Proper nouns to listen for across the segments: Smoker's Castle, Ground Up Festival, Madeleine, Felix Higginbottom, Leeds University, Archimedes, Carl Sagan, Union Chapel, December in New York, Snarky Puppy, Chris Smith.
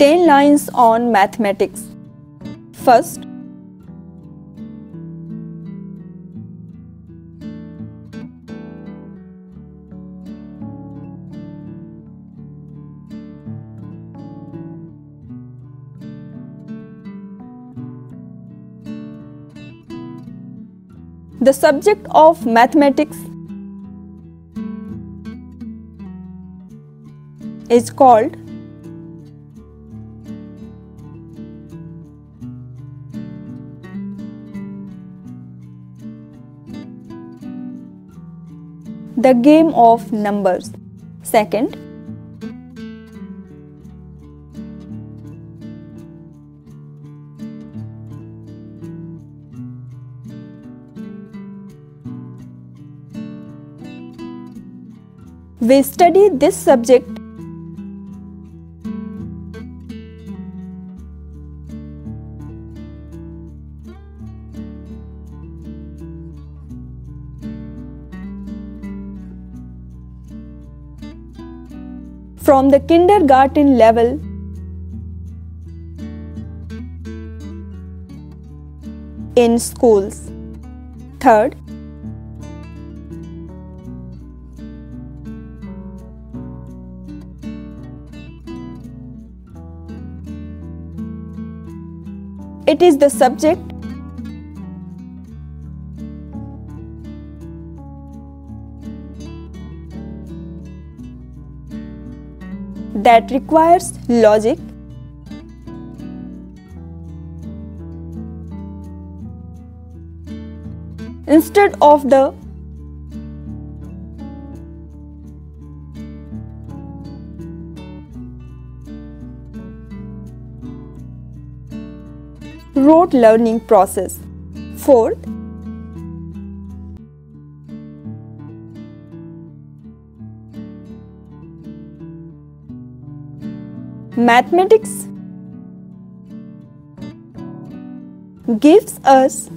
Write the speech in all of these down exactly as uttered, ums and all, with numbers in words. ten lines on mathematics. First, the subject of mathematics is called the game of numbers. Second, we study this subject from the kindergarten level in schools. Third, it is the subject that requires logic, instead of the rote learning process. Fourth, mathematics gives us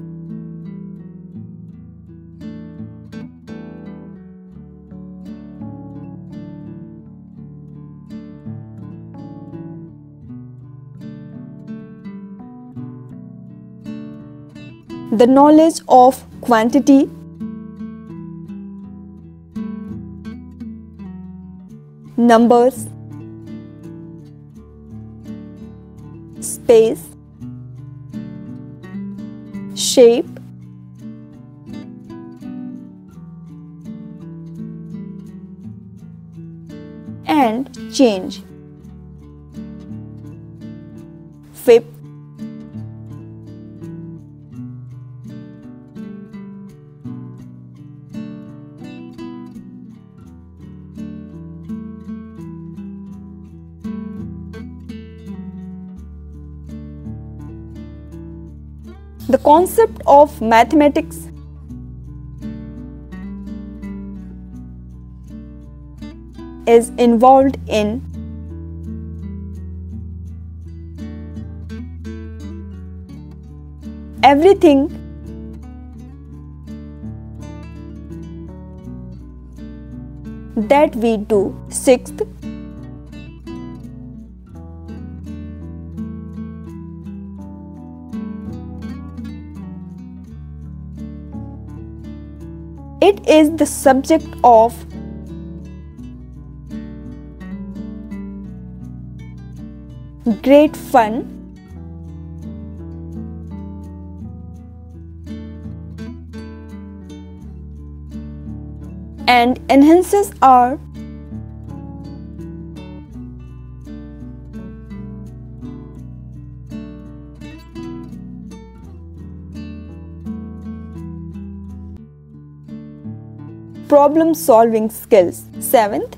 the knowledge of quantity, numbers, space, shape, and change. Fifth, the concept of mathematics is involved in everything that we do. Sixth, it is the subject of great fun and enhances our problem solving skills. Seventh,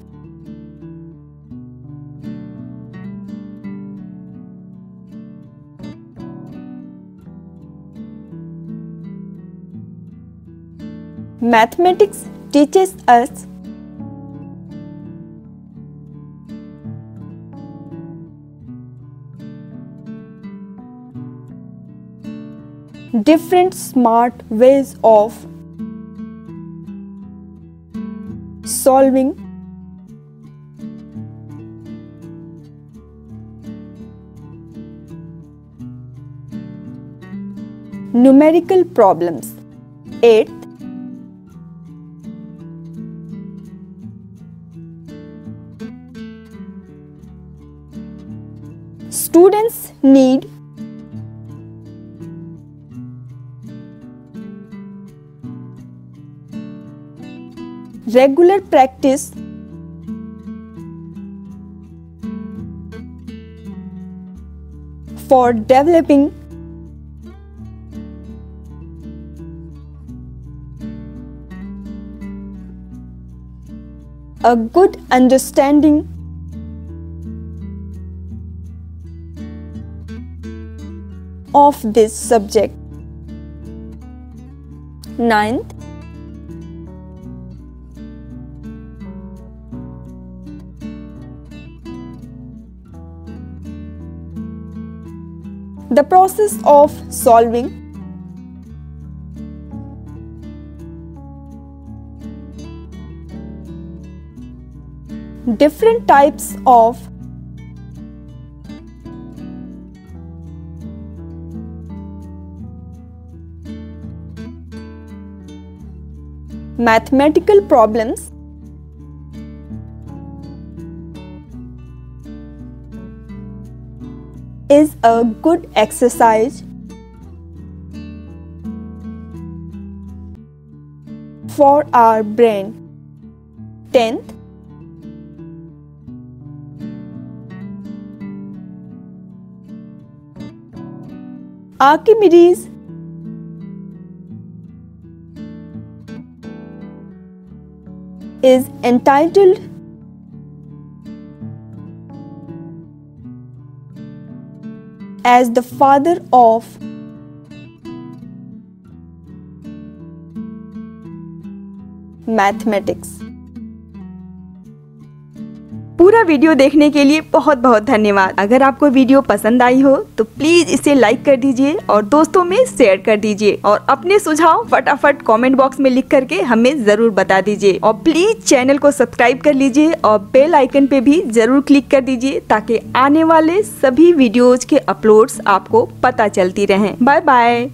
mathematics teaches us different smart ways of solving numerical problems. Eighth, students need regular practice for developing a good understanding of this subject. Ninth, the process of solving different types of mathematical problems is a good exercise for our brain. Tenth, Archimedes is entitled as the father of mathematics. पूरा video देखने के लिए बहुत बहुत धन्यवाद। अगर आपको video पसंद आई हो तो प्लीज इसे लाइक कर दीजिए और दोस्तों में शेयर कर दीजिए और अपने सुझाव फटाफट कमेंट बॉक्स में लिख करके हमें जरूर बता दीजिए और प्लीज चैनल को सब्सक्राइब कर लीजिए और बेल आइकन पे भी जरूर क्लिक कर दीजिए ताकि आने वाले सभी वीडियोज के अपलोड्स आपको पता चलती रहें। Bye bye.